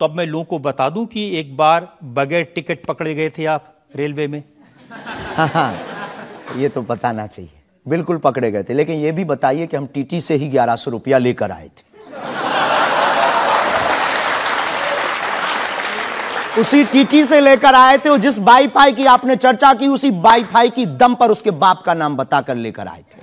तो अब मैं लोगों को बता दूं कि एक बार बगैर टिकट पकड़े गए थे आप रेलवे में। हाँ, ये तो बताना चाहिए, बिल्कुल पकड़े गए थे। लेकिन ये भी बताइए कि हम टीटी से ही 1100 रुपया लेकर आए थे। उसी टीटी से लेकर आए थे, और जिस वाईफाई की आपने चर्चा की उसी वाईफाई की दम पर उसके बाप का नाम बताकर लेकर आए थे।